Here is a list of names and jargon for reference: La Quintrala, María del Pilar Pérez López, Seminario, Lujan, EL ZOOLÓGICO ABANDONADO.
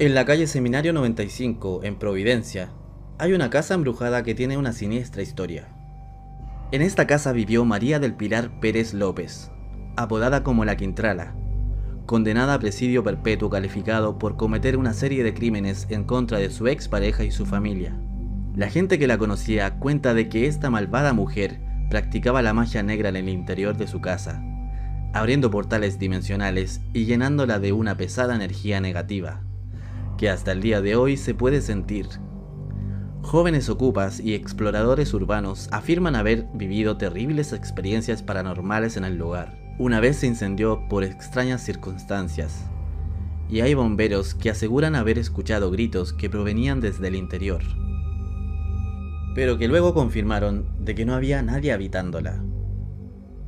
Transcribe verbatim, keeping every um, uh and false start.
En la calle Seminario noventa y cinco, en Providencia, hay una casa embrujada que tiene una siniestra historia. En esta casa vivió María del Pilar Pérez López, apodada como La Quintrala, condenada a presidio perpetuo calificado por cometer una serie de crímenes en contra de su expareja y su familia. La gente que la conocía cuenta de que esta malvada mujer practicaba la magia negra en el interior de su casa, abriendo portales dimensionales y llenándola de una pesada energía negativa, que hasta el día de hoy se puede sentir. Jóvenes ocupas y exploradores urbanos afirman haber vivido terribles experiencias paranormales en el lugar. Una vez se incendió por extrañas circunstancias, y hay bomberos que aseguran haber escuchado gritos que provenían desde el interior, pero que luego confirmaron de que no había nadie habitándola.